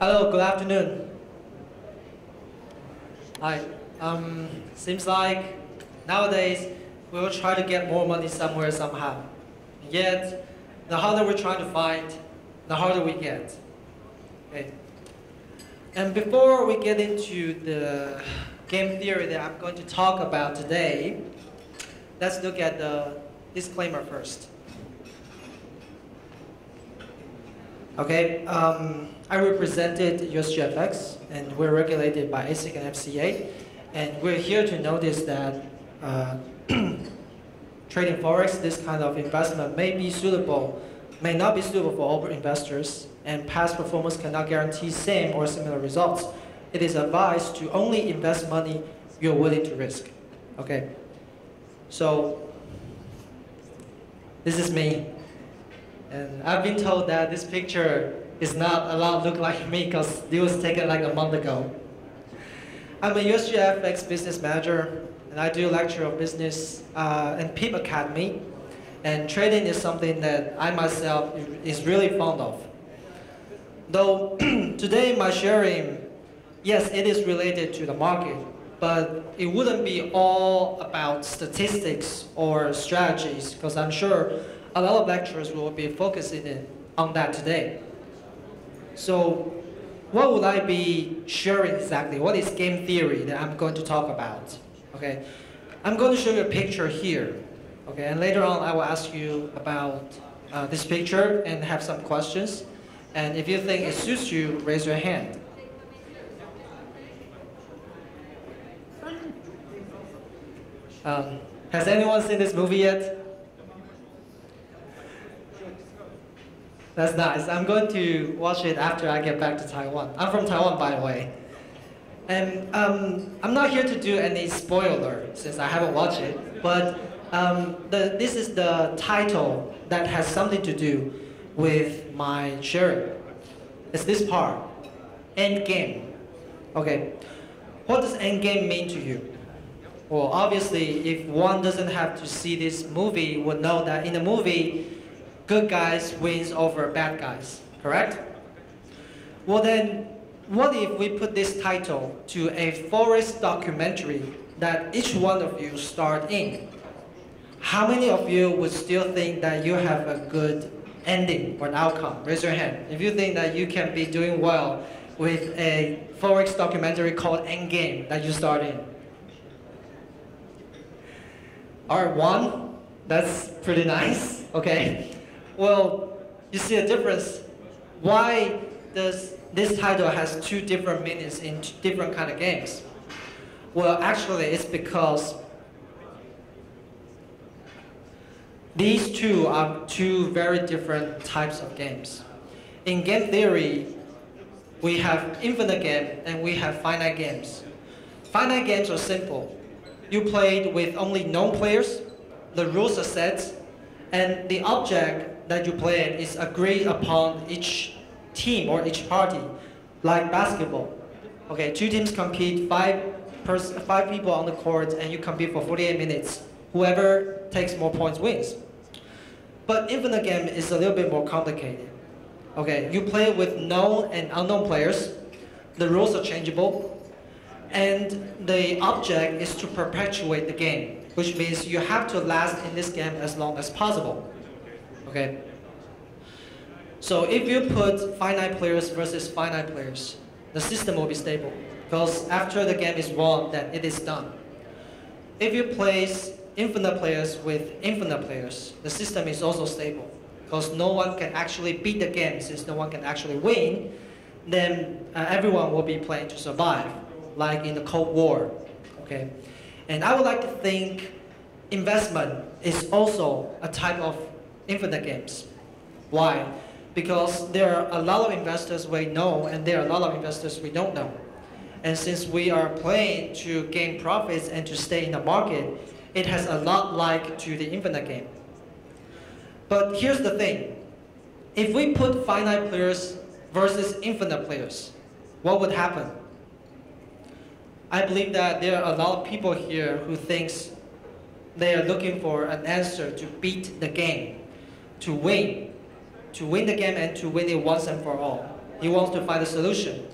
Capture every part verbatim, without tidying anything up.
Hello, good afternoon. Hi. Um, seems like nowadays we will try to get more money somewhere somehow. And yet, the harder we're trying to find, the harder we get. Okay. And before we get into the game theory that I'm going to talk about today, let's look at the disclaimer first. Okay, um, I represented U S G F X, and we're regulated by A S I C and F C A, and we're here to notice that uh, trading forex, this kind of investment may be suitable, may not be suitable for all investors, and past performance cannot guarantee same or similar results. It is advised to only invest money you're willing to risk. Okay, so this is me. And I've been told that this picture is not allowed to look like me because it was taken like a month ago. I'm a U S G F X business manager, and I do lecture of business uh, and P I P Academy. And trading is something that I myself is really fond of. Though today my sharing, yes, it is related to the market, but it wouldn't be all about statistics or strategies, because I'm sure a lot of lecturers will be focusing in on that today. So what would I be sharing exactly? What is game theory that I'm going to talk about? Okay, I'm going to show you a picture here. Okay, and later on I will ask you about uh, this picture and have some questions. And if you think it suits you, raise your hand. Um, has anyone seen this movie yet? That's nice. I'm going to watch it after I get back to Taiwan. I'm from Taiwan, by the way. And um, I'm not here to do any spoiler, since I haven't watched it. But um, the, this is the title that has something to do with my sharing. It's this part, endgame. Okay, what does endgame mean to you? Well, obviously, if one doesn't have to see this movie, would know that in the movie, good guys wins over bad guys, correct? Well then, what if we put this title to a forex documentary that each one of you start in? How many of you would still think that you have a good ending or an outcome? Raise your hand. If you think that you can be doing well with a forex documentary called Endgame that you start in. All right, one, that's pretty nice, okay. Well, you see a difference. Why does this title has two different meanings in two different kind of games? Well, actually, it's because these two are two very different types of games. In game theory, we have infinite game and we have finite games. Finite games are simple. You played with only known players, the rules are set, and the object that you play is agreed upon each team or each party, like basketball. Okay, two teams compete, five, five people on the court, and you compete for forty-eight minutes. Whoever takes more points wins. But infinite game is a little bit more complicated. Okay, you play with known and unknown players, the rules are changeable, and the object is to perpetuate the game, which means you have to last in this game as long as possible. Okay. So if you put finite players versus finite players, the system will be stable, because after the game is won, then it is done. If you place infinite players with infinite players, the system is also stable, because no one can actually beat the game, since no one can actually win, then uh, everyone will be playing to survive, like in the Cold War. Okay. And I would like to think investment is also a type of infinite games. Why? Because there are a lot of investors we know and there are a lot of investors we don't know. And since we are playing to gain profits and to stay in the market, it has a lot like to the infinite game. But here's the thing. If we put finite players versus infinite players, what would happen? I believe that there are a lot of people here who thinks they are looking for an answer to beat the game, to win, to win the game and to win it once and for all. You want to find a solution.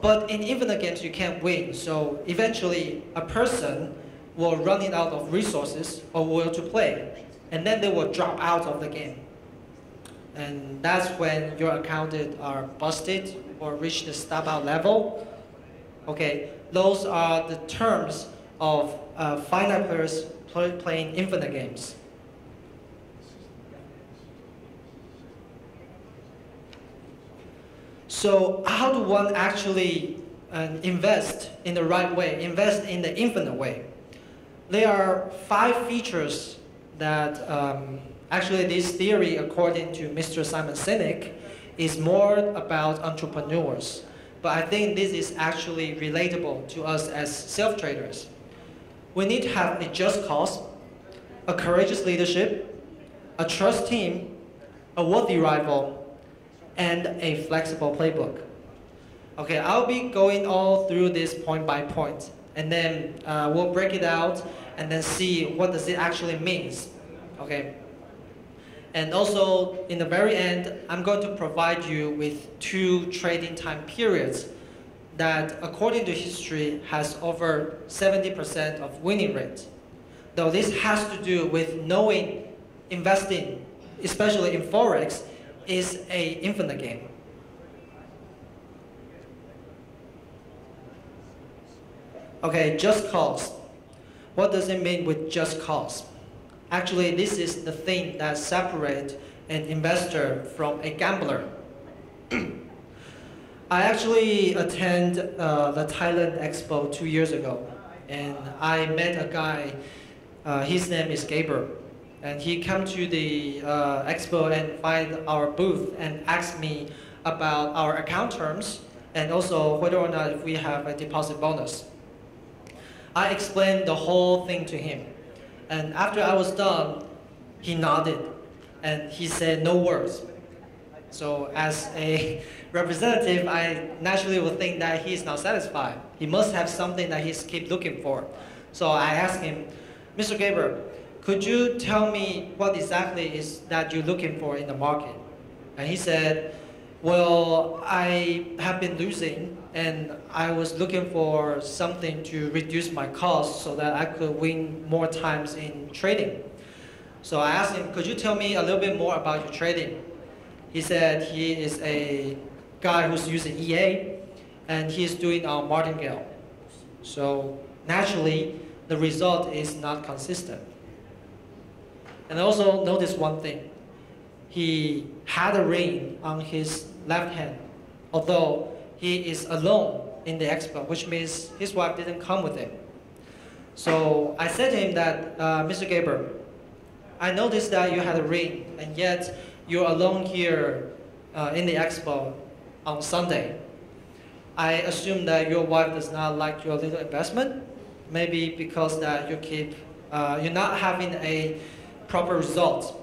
But in infinite games, you can't win. So eventually, a person will run it out of resources or will to play. And then they will drop out of the game. And that's when your accounted are busted or reach the stop out level. Okay, those are the terms of uh, finite players play, playing infinite games. So how do one actually uh, invest in the right way, invest in the infinite way? There are five features that um, actually this theory, according to Mister Simon Sinek, is more about entrepreneurs. But I think this is actually relatable to us as self-traders. We need to have a just cause, a courageous leadership, a trust team, a worthy rival, and a flexible playbook. Okay, I'll be going all through this point by point, and then uh, we'll break it out and then see what does it actually means. Okay. And also, in the very end, I'm going to provide you with two trading time periods that, according to history, has over seventy percent of winning rate. Though this has to do with knowing investing, especially in Forex, is an infinite game. Okay, just cause. What does it mean with just cause? Actually, this is the thing that separates an investor from a gambler. I actually attended uh, the Thailand Expo two years ago, and I met a guy, uh, his name is Gaber, and he came to the uh, expo and find our booth and asked me about our account terms and also whether or not if we have a deposit bonus. I explained the whole thing to him. And after I was done, he nodded, and he said no words. So as a representative, I naturally would think that he's not satisfied. He must have something that he's keep looking for. So I asked him, Mister Gaber, could you tell me what exactly is that you're looking for in the market? And he said, well, I have been losing, and I was looking for something to reduce my cost so that I could win more times in trading. So I asked him, could you tell me a little bit more about your trading? He said he is a guy who's using E A, and he's doing our Martingale. So naturally, the result is not consistent. And I also noticed one thing. He had a ring on his left hand, although he is alone in the expo, which means his wife didn't come with him. So I said to him that, uh, Mister Gaber, I noticed that you had a ring, and yet you're alone here uh, in the expo on Sunday. I assume that your wife does not like your little investment, maybe because that you keep, uh, you're not having a proper result.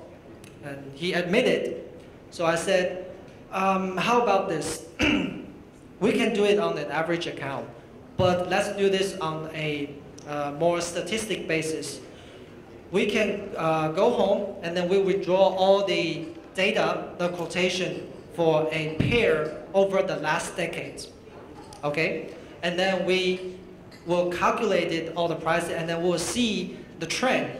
And he admitted. So I said, um, how about this? We can do it on an average account, but let's do this on a uh, more statistic basis. We can uh, go home and then we withdraw all the data, the quotation for a pair over the last decade, okay? And then we will calculate it, all the prices, and then we'll see the trend.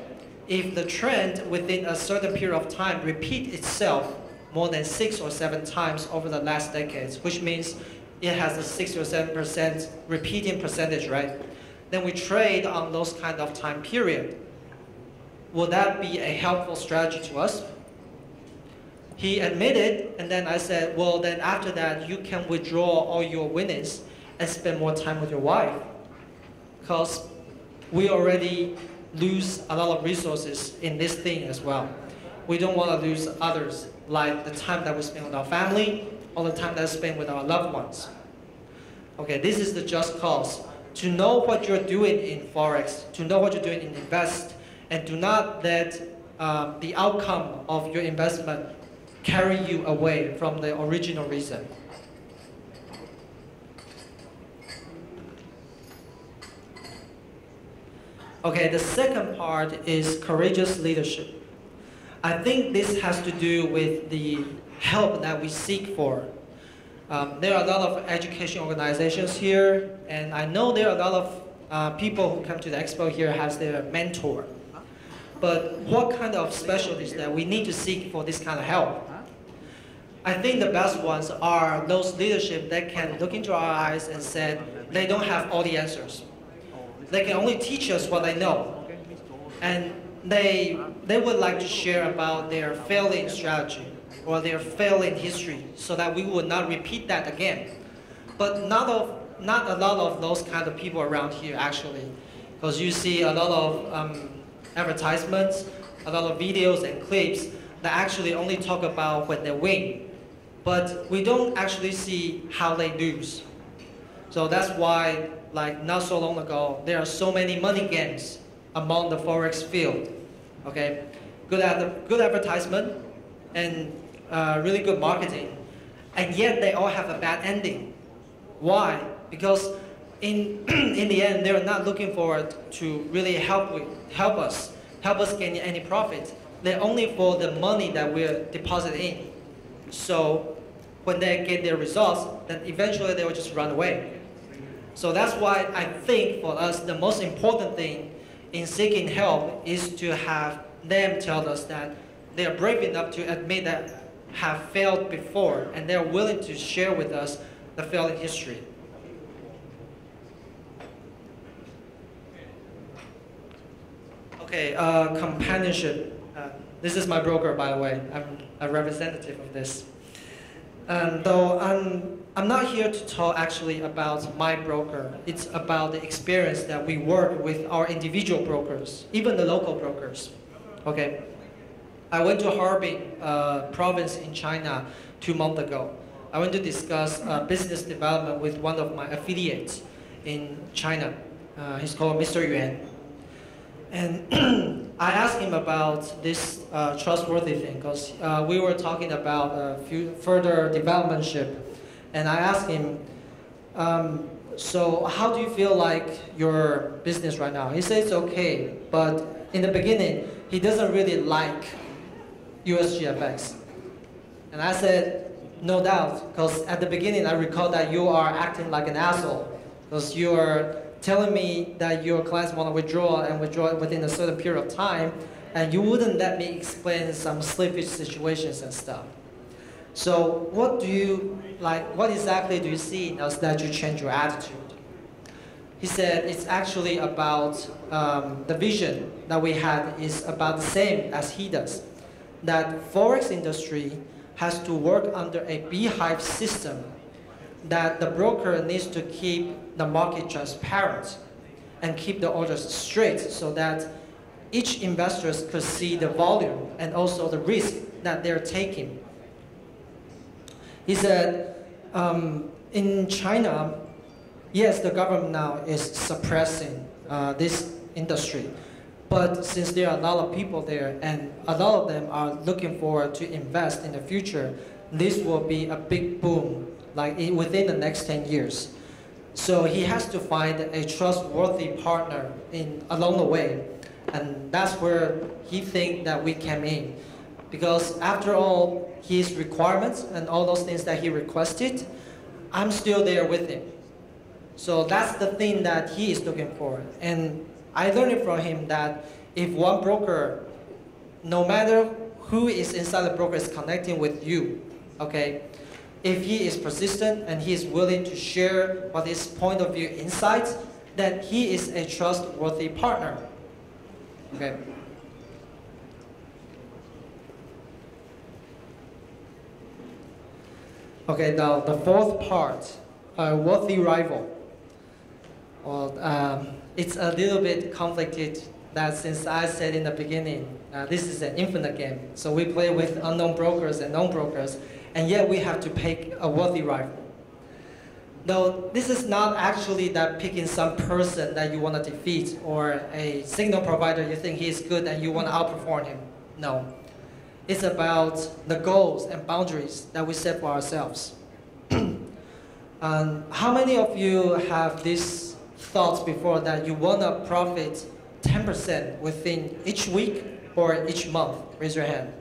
If the trend within a certain period of time repeats itself more than six or seven times over the last decades, which means it has a six or seven percent repeating percentage, right? Then we trade on those kind of time period. Will that be a helpful strategy to us? He admitted, and then I said, well, then after that, you can withdraw all your winnings and spend more time with your wife, because we already lose a lot of resources in this thing as well. We don't want to lose others, like the time that we spend with our family, all the time that I spend with our loved ones. Okay, this is the just cause. To know what you're doing in Forex, to know what you're doing in invest, and do not let um, the outcome of your investment carry you away from the original reason. Okay, the second part is courageous leadership. I think this has to do with the help that we seek for. Um, there are a lot of education organizations here, and I know there are a lot of uh, people who come to the expo here as their mentor. But what kind of specialties that we need to seek for this kind of help? I think the best ones are those leadership that can look into our eyes and say they don't have all the answers. They can only teach us what they know. And they, they would like to share about their failing strategy or their failing history so that we would not repeat that again. But not, of, not a lot of those kind of people around here actually, because you see a lot of um, advertisements, a lot of videos and clips that actually only talk about when they win, but we don't actually see how they lose. So that's why, like not so long ago, there are so many money games among the forex field. Okay, good ad good advertisement and uh, really good marketing, and yet they all have a bad ending. Why? Because in in the end, they're not looking forward to really help with help us help us gain any profit. They're only for the money that we're depositing. So when they get their results, then eventually they will just run away. So that's why I think for us, the most important thing in seeking help is to have them tell us that they are brave enough to admit that have failed before, and they're willing to share with us the failing history. Okay, uh, companionship. Uh, this is my broker, by the way. I'm a representative of this. And though I'm, I'm not here to talk actually about my broker, it's about the experience that we work with our individual brokers, even the local brokers. Okay, I went to Harbin uh, province in China two months ago. I went to discuss uh, business development with one of my affiliates in China. Uh, he's called Mister Yuan. And I asked him about this uh, trustworthy thing because uh, we were talking about uh, further developmentship, and I asked him, um, so how do you feel like your business right now? He said it's okay, but in the beginning, he doesn't really like U S G F X. And I said, no doubt, because at the beginning, I recall that you are acting like an asshole because you are telling me that your clients want to withdraw and withdraw within a certain period of time, and you wouldn't let me explain some slippage situations and stuff. So what do you, like, what exactly do you see in us that you change your attitude? He said it's actually about um, the vision that we had is about the same as he does, that forex industry has to work under a beehive system, that the broker needs to keep the market transparent and keep the orders straight so that each investor could see the volume and also the risk that they're taking. He said, um, in China, yes, the government now is suppressing uh, this industry, but since there are a lot of people there and a lot of them are looking forward to invest in the future, this will be a big boom, like within the next ten years. So he has to find a trustworthy partner in, along the way. And that's where he thinks that we came in. Because after all his requirements and all those things that he requested, I'm still there with him. So that's the thing that he is looking for. And I learned from him that if one broker, no matter who is inside the broker, is connecting with you, okay? If he is persistent and he is willing to share what his point of view insights, then he is a trustworthy partner. Okay. Okay, now the fourth part, a worthy rival. Well, um, it's a little bit conflicted that since I said in the beginning, uh, this is an infinite game. So we play with unknown brokers and known brokers, and yet we have to pick a worthy rival. Though this is not actually that picking some person that you want to defeat or a signal provider you think he is good and you want to outperform him. No. It's about the goals and boundaries that we set for ourselves. um, how many of you have these thoughts before that you want to profit ten percent within each week or each month? Raise your hand.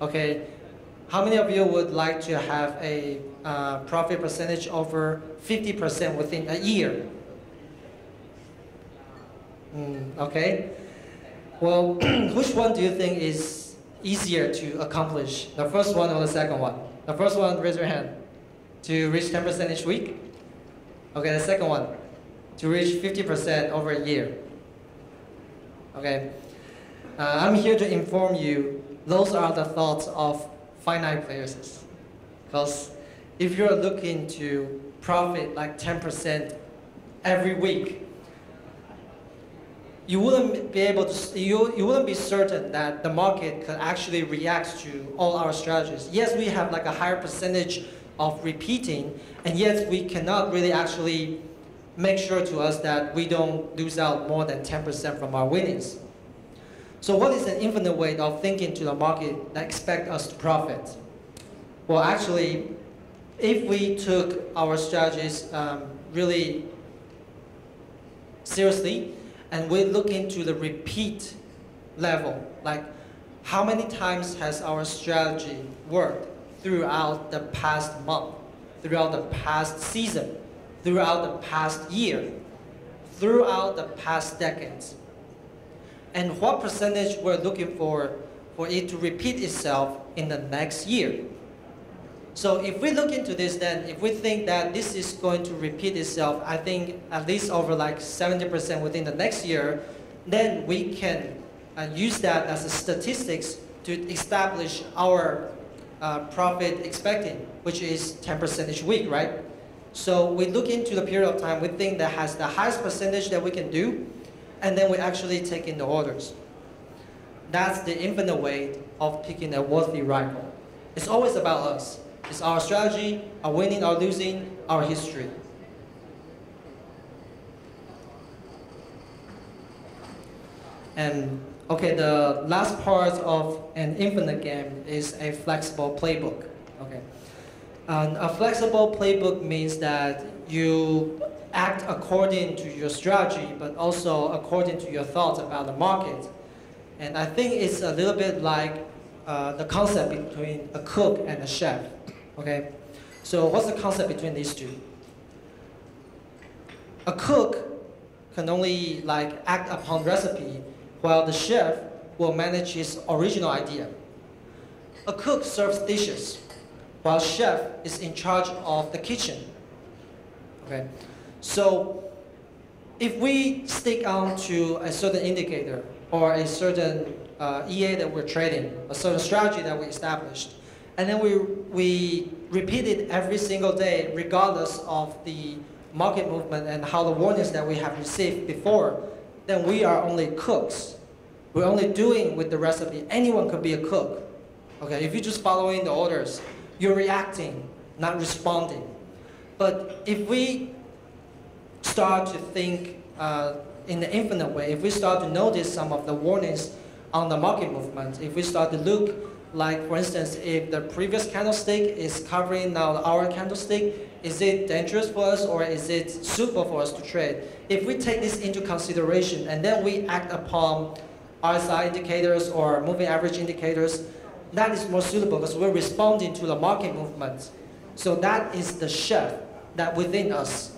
Okay. How many of you would like to have a uh, profit percentage over fifty percent within a year? Mm, okay. Well, which one do you think is easier to accomplish? The first one or the second one? The first one, raise your hand. To reach ten percent each week? Okay, the second one. To reach fifty percent over a year. Okay. Uh, I'm here to inform you, those are the thoughts of finite players, because if you're looking to profit like ten percent every week, you wouldn't be able to, you, you wouldn't be certain that the market could actually react to all our strategies. Yes, we have like a higher percentage of repeating, and yet we cannot really actually make sure to us that we don't lose out more than ten percent from our winnings. So what is an infinite way of thinking to the market that expect us to profit? Well, actually, if we took our strategies um, really seriously, and we look into the repeat level, like how many times has our strategy worked throughout the past month, throughout the past season, throughout the past year, throughout the past decades? And what percentage we're looking for for it to repeat itself in the next year. So if we look into this, then if we think that this is going to repeat itself, I think at least over like seventy percent within the next year, then we can uh, use that as a statistics to establish our uh, profit expecting, which is ten percent each week, right? So we look into the period of time we think that has the highest percentage that we can do, and then we actually take in the orders. That's the infinite way of picking a worthy rival. It's always about us. It's our strategy, our winning, our losing, our history. And okay, the last part of an infinite game is a flexible playbook. Okay, um, a flexible playbook means that you act according to your strategy, but also according to your thoughts about the market. And I think it's a little bit like uh, the concept between a cook and a chef. Okay, so what's the concept between these two? A cook can only like act upon recipe, while the chef will manage his original idea. A cook serves dishes, while chef is in charge of the kitchen. Okay. So if we stick on to a certain indicator or a certain uh, E A that we're trading, a certain strategy that we established, and then we, we repeat it every single day regardless of the market movement and how the warnings that we have received before, then we are only cooks. We're only doing with the recipe. Anyone could be a cook. Okay, if you're just following the orders, you're reacting, not responding. But if we start to think uh, in the infinite way, if we start to notice some of the warnings on the market movement, if we start to look, like for instance, if the previous candlestick is covering now our candlestick, is it dangerous for us or is it suitable for us to trade? If we take this into consideration and then we act upon R S I indicators or moving average indicators, that is more suitable because we're responding to the market movement. So that is the chef that within us.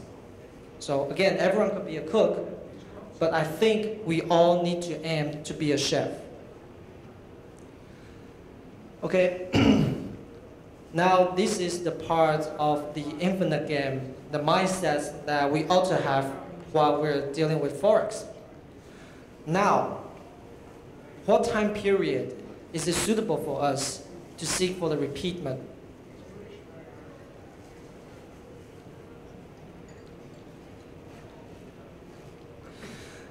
So again, everyone could be a cook, but I think we all need to aim to be a chef. Okay, now this is the part of the infinite game, the mindsets that we ought to have while we're dealing with Forex. Now, what time period is it suitable for us to seek for the repeatment?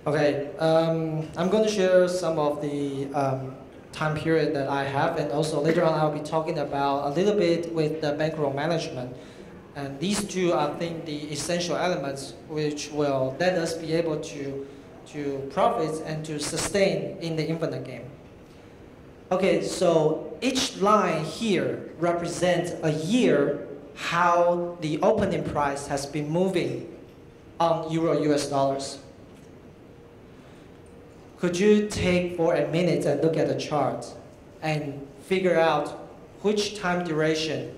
Okay, um, I'm going to share some of the um, time period that I have, and also later on I'll be talking about a little bit with the bankroll management. And these two are, I think, the essential elements which will let us be able to, to profit and to sustain in the infinite game. Okay, so each line here represents a year how the opening price has been moving on Euro U S dollars. Could you take for a minute and look at the chart and figure out which time duration,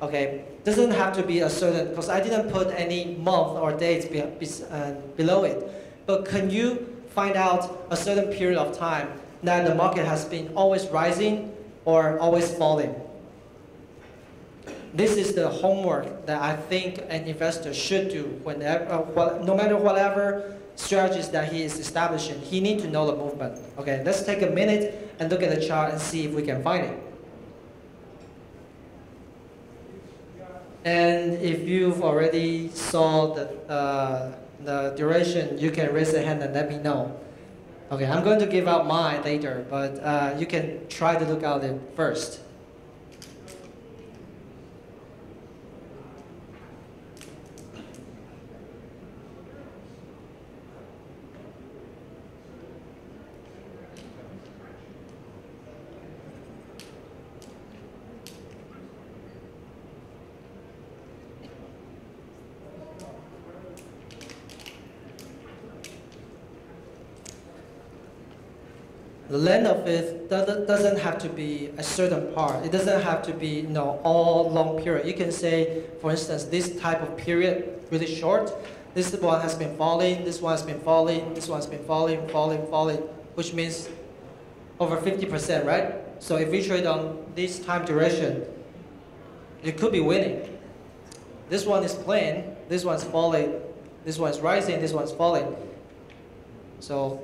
okay? Doesn't have to be a certain, because I didn't put any month or dates be, be, uh, below it. But can you find out a certain period of time that the market has been always rising or always falling? This is the homework that I think an investor should do whenever, uh, well, no matter whatever strategies that he is establishing, he needs to know the movement. Okay, let's take a minute and look at the chart and see if we can find it. And if you've already saw the, uh, the duration, you can raise a hand and let me know. Okay, I'm going to give out mine later, but uh, you can try to look at it first. The length of it doesn't have to be a certain part. It doesn't have to be, you know, all long period. You can say, for instance, this type of period, really short. This one has been falling, this one has been falling, this one has been falling, falling, falling, which means over fifty percent, right? So if we trade on this time duration, you could be winning. This one is playing, this one's falling, this one's rising, this one's falling. So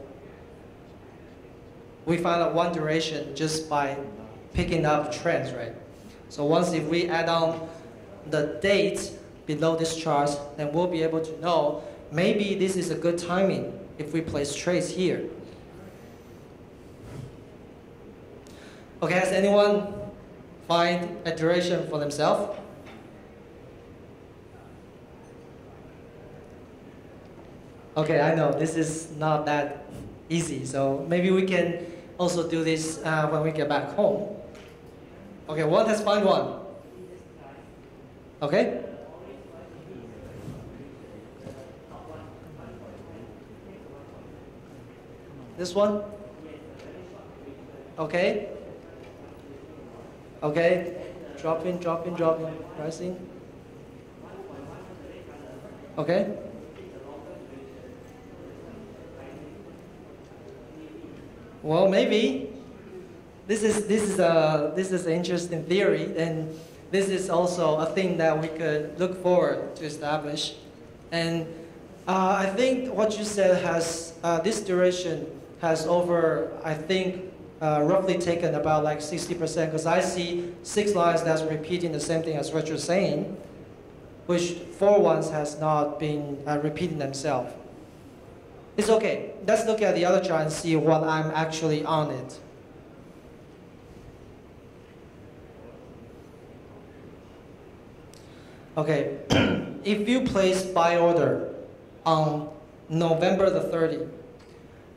we found out one duration just by picking up trends, right? So once if we add on the date below this chart, then we'll be able to know maybe this is a good timing if we place trades here. Okay, has anyone find a duration for themselves? Okay, I know this is not that easy, so maybe we can also do this uh, when we get back home. Okay, one has found one. Okay. This one. Okay. Okay. Dropping, dropping, dropping, rising. Okay. Well, maybe this is this is a this is an interesting theory, and this is also a thing that we could look forward to establish. And uh, I think what you said has uh, this duration has over, I think, uh, roughly taken about like sixty percent, because I see six lines that's repeating the same thing as what you're saying, which four ones has not been uh, repeating themselves. It's okay. Let's look at the other chart and see what I'm actually on it. Okay, if you place buy order on November the thirtieth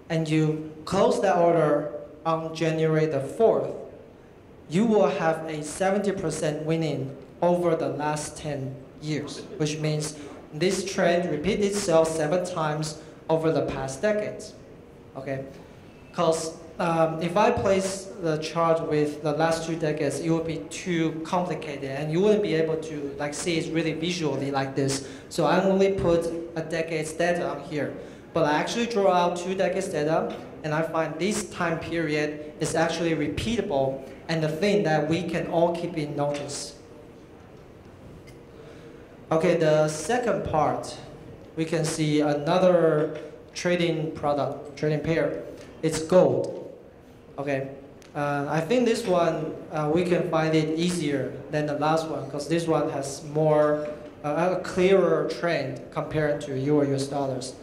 and you close that order on January the fourth, you will have a seventy percent winning over the last ten years, which means this trend repeats itself seven times over the past decades, okay? Because um, if I place the chart with the last two decades, it would be too complicated and you wouldn't be able to like see it really visually like this. So I only put a decade's data on here. But I actually draw out two decades data and I find this time period is actually repeatable and the thing that we can all keep in notice. Okay, the second part, we can see another trading product, trading pair. It's gold. Okay, uh, I think this one uh, we can find it easier than the last one because this one has more uh, a clearer trend compared to euro U S dollars.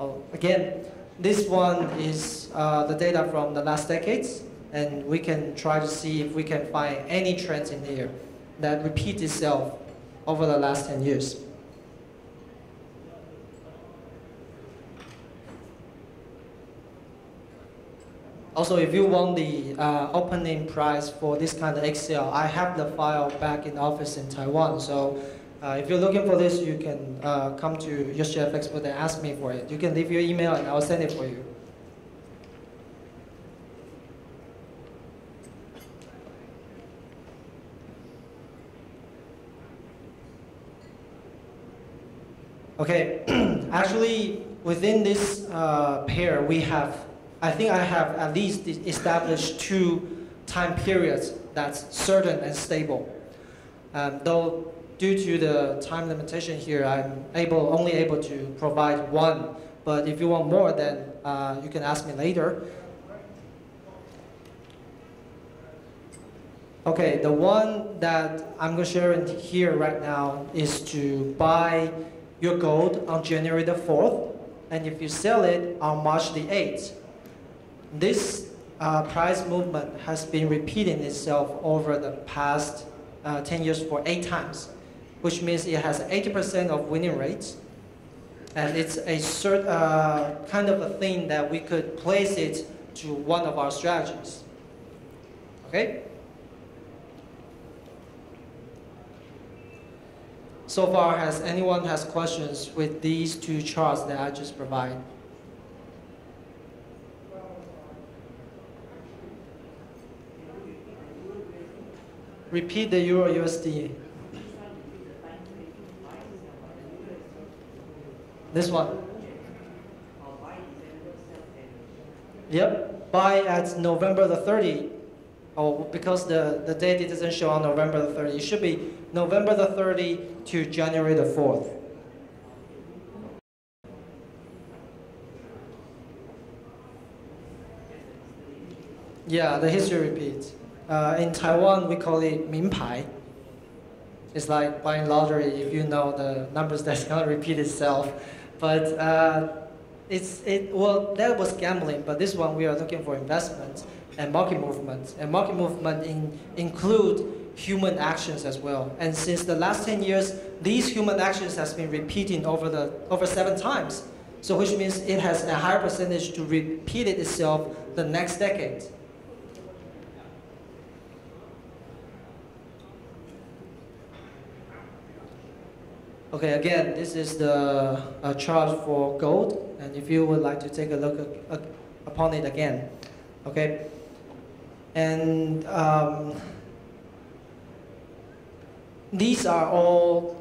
Oh, again, this one is uh, the data from the last decades, and we can try to see if we can find any trends in here that repeat itself over the last ten years. Also, if you want the uh, opening price for this kind of Excel, I have the file back in the office in Taiwan. So uh, if you're looking for this, you can uh, come to U S G F X and ask me for it. You can leave your email and I'll send it for you. Okay, actually, within this uh, pair, we have, I think I have at least established two time periods that's certain and stable. Um, though, due to the time limitation here, I'm able only able to provide one. But if you want more, then uh, you can ask me later. Okay, the one that I'm going to share in here right now is to buy your gold on January the fourth, and if you sell it on March the eighth. This uh, price movement has been repeating itself over the past uh, ten years for eight times, which means it has eighty percent of winning rates, and it's a cert, uh, kind of a thing that we could place it to one of our strategies. Okay? So far, has anyone has questions with these two charts that I just provide? Repeat the Euro U S D. This one. Yep, buy at November the thirtieth. Oh, because the, the date it doesn't show on November the thirtieth. It should be November the thirtieth to January the fourth. Yeah, the history repeats. Uh, in Taiwan, we call it minpai. It's like buying lottery if you know the numbers that's gonna repeat itself. But uh, it's, it, well, that was gambling, but this one we are looking for investments and market movements. And market movement in, include human actions as well. And since the last ten years, these human actions has been repeating over, the, over seven times. So which means it has a higher percentage to repeat it itself the next decade. Okay, again, this is the uh, chart for gold. And if you would like to take a look at, uh, upon it again, okay? And um, these are all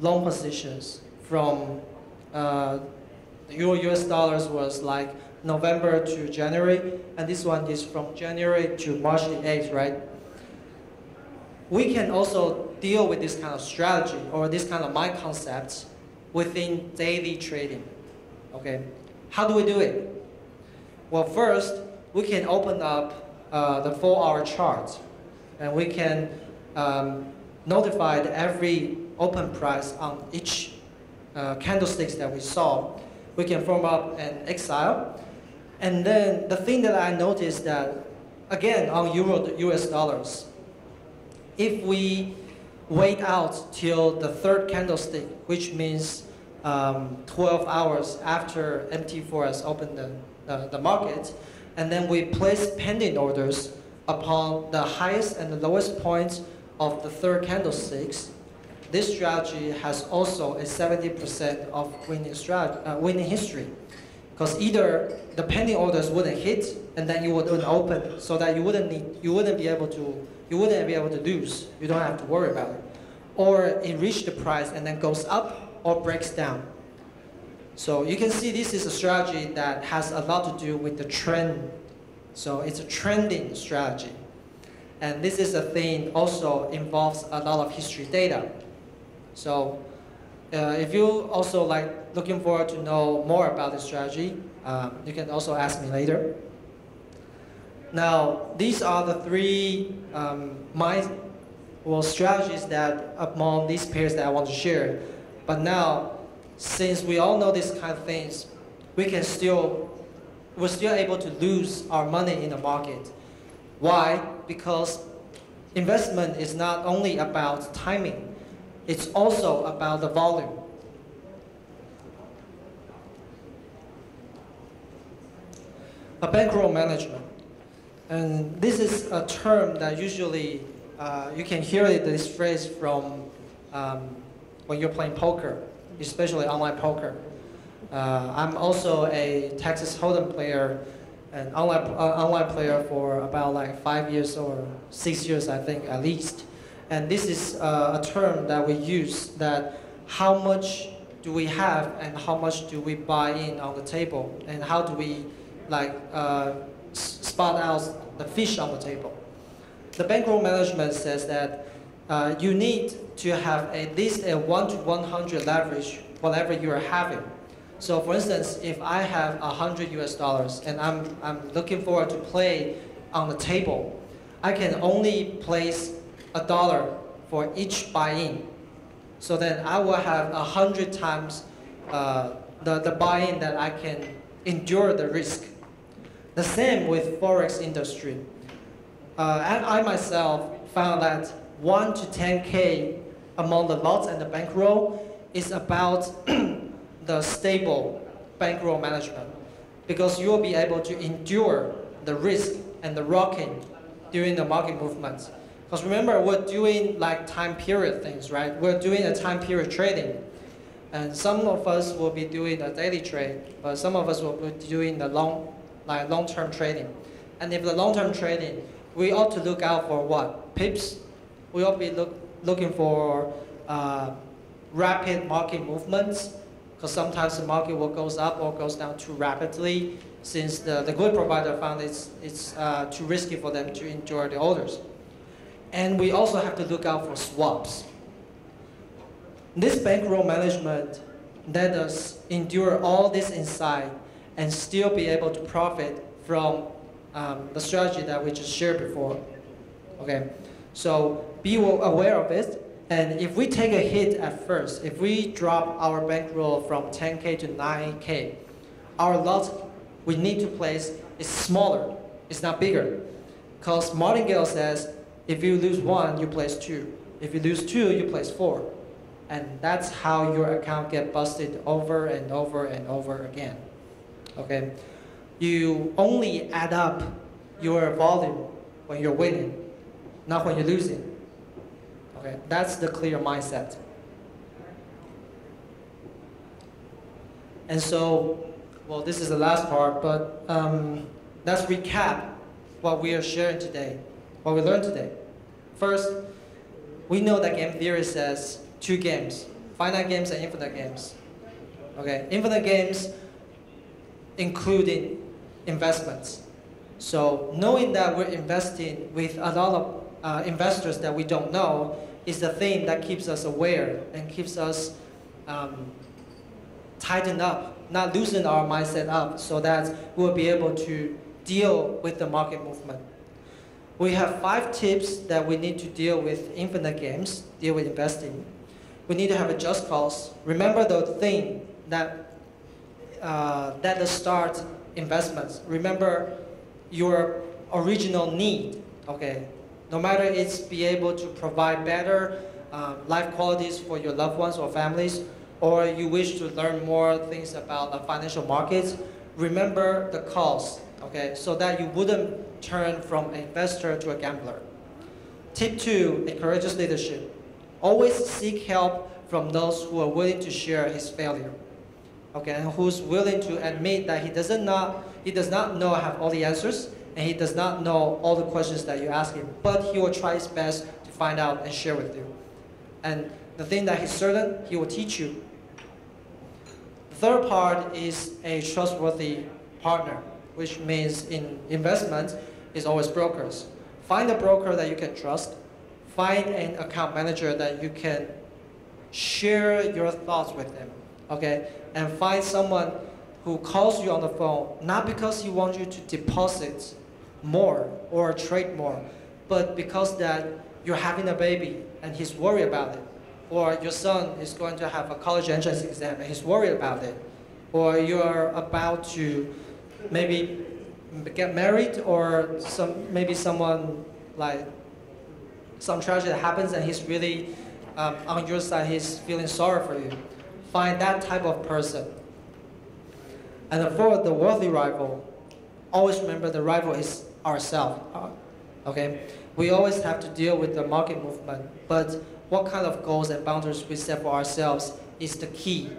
long positions from uh, Euro U S dollars was like November to January, and this one is from January to March the eighth, right? We can also deal with this kind of strategy or this kind of mind concepts within daily trading, okay? How do we do it? Well, first, we can open up Uh, the four-hour chart, and we can um, notify every open price on each uh, candlesticks that we saw. We can form up an Excel, and then the thing that I noticed that again on Euro U S dollars, if we wait out till the third candlestick, which means um, twelve hours after M T four has opened the uh, the market. And then we place pending orders upon the highest and the lowest points of the third candlesticks. This strategy has also a seventy percent of winning, strategy, uh, winning history. Because either the pending orders wouldn't hit, and then you wouldn't open, so that you wouldn't need, you wouldn't be able to, you wouldn't be able to lose. You don't have to worry about it. Or it reached the price and then goes up or breaks down. So you can see this is a strategy that has a lot to do with the trend. So it's a trending strategy. And this is a thing also involves a lot of history data. So uh, if you also like looking forward to know more about this strategy, um, you can also ask me later. Now, these are the three um, my, well, strategies that among these pairs that I want to share. But now, since we all know these kind of things, we can still, we're still able to lose our money in the market. Why? Because investment is not only about timing, it's also about the volume. A bankroll management. And this is a term that usually, uh, you can hear this phrase from um, when you're playing poker, especially online poker. Uh, I'm also a Texas Hold'em player, an online, uh, online player for about like five years or six years, I think, at least. And this is uh, a term that we use, that how much do we have and how much do we buy in on the table, and how do we like uh, spot out the fish on the table. The bankroll management says that uh, you need to have at least a one to one hundred leverage whatever you're having. So for instance, if I have one hundred U S dollars and I'm, I'm looking forward to play on the table, I can only place a dollar for each buy-in. So then I will have one hundred times uh, the, the buy-in that I can endure the risk. The same with Forex industry. Uh, and I myself found that one to ten K among the lots and the bankroll is about the stable bankroll management, because you will be able to endure the risk and the rocking during the market movements. Because remember, we're doing like time period things, right? We're doing a time period trading. And some of us will be doing a daily trade, but some of us will be doing the long, like long-term trading. And if the long-term trading, we ought to look out for what? Pips? We ought to be look, looking for uh, rapid market movements, because sometimes the market will goes up or goes down too rapidly, since the, the good provider found it's, it's uh, too risky for them to endure the orders. And we also have to look out for swaps. This bankroll management let us endure all this insight and still be able to profit from um, the strategy that we just shared before. Okay, so be aware of it. And if we take a hit at first, if we drop our bankroll from ten K to nine K, our lot we need to place is smaller, it's not bigger. Because Martingale says, if you lose one, you place two. If you lose two, you place four. And that's how your account gets busted over and over and over again. Okay? You only add up your volume when you're winning, not when you're losing. Okay? That's the clear mindset. And so, well, this is the last part, but um, let's recap what we are sharing today, what we learned today. First, we know that game theory says two games, finite games and infinite games. Okay, infinite games including investments. So knowing that we're investing with a lot of uh, investors that we don't know is the thing that keeps us aware and keeps us um, tightened up, not loosen our mindset up, so that we'll be able to deal with the market movement. We have five tips that we need to deal with infinite games, deal with investing. We need to have a just cause. Remember the thing that uh, let us start investments. Remember your original need, okay? No matter it's be able to provide better uh, life qualities for your loved ones or families, or you wish to learn more things about the financial markets, remember the cause, okay? So that you wouldn't turn from an investor to a gambler. Tip two, encourages leadership. Always seek help from those who are willing to share his failure. Okay, and who's willing to admit that he doesn't not he does not know have all the answers, and he does not know all the questions that you ask him, but he will try his best to find out and share with you. And the thing that he's certain, he will teach you. The third part is a trustworthy partner, which means in investment is always brokers. Find a broker that you can trust. Find an account manager that you can share your thoughts with them, okay? And find someone who calls you on the phone, not because he wants you to deposit more or trade more, but because that you're having a baby and he's worried about it, or your son is going to have a college entrance exam and he's worried about it, or you're about to maybe get married, or some maybe someone like some tragedy happens and he's really um, on your side, he's feeling sorry for you. Find that type of person. And for the worthy rival, always remember the rival is ourselves. Okay, we always have to deal with the market movement, but what kind of goals and boundaries we set for ourselves is the key.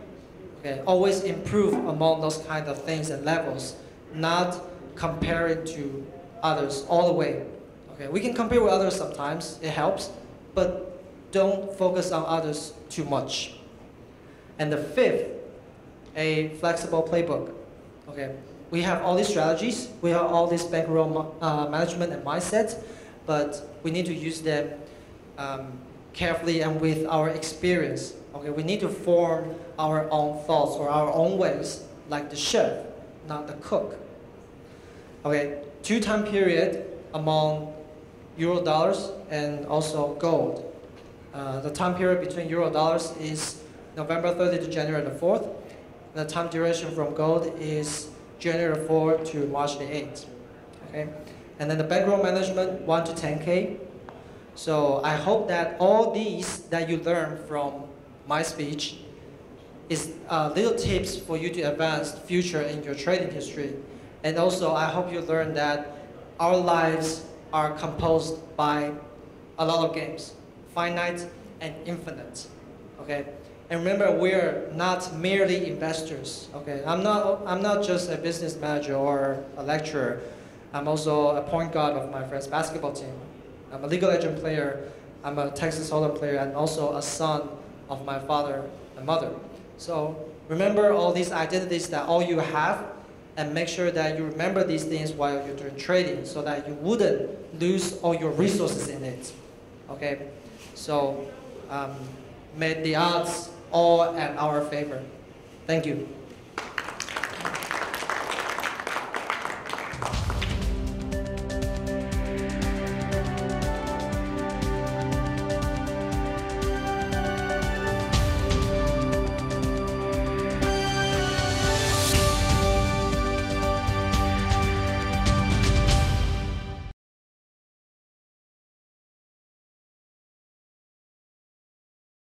Okay, always improve among those kind of things and levels, not comparing to others all the way. Okay, we can compare with others sometimes, it helps, but don't focus on others too much. And the fifth, a flexible playbook. Okay, we have all these strategies, we have all these bankroll uh, management and mindsets, but we need to use them um, carefully and with our experience. Okay, we need to form our own thoughts or our own ways, like the chef, not the cook. Okay, two time period among euro dollars and also gold. Uh, the time period between euro dollars is November thirtieth to January the fourth. The time duration from gold is January fourth to March the eighth. Okay, and then the bankroll management one to ten K. So I hope that all these that you learn from my speech is uh, little tips for you to advance future in your trading history. And also I hope you learn that our lives are composed by a lot of games, finite and infinite. Okay, and remember, we're not merely investors. Okay, I'm not I'm not just a business manager or a lecturer. I'm also a point guard of my friend's basketball team. I'm a League of Legends player. I'm a Texas Hold'em player, and also a son of my father and mother. So remember all these identities that all you have, and make sure that you remember these things while you're doing trading, so that you wouldn't lose all your resources in it. Okay, so um, may the odds all at our favor. Thank you.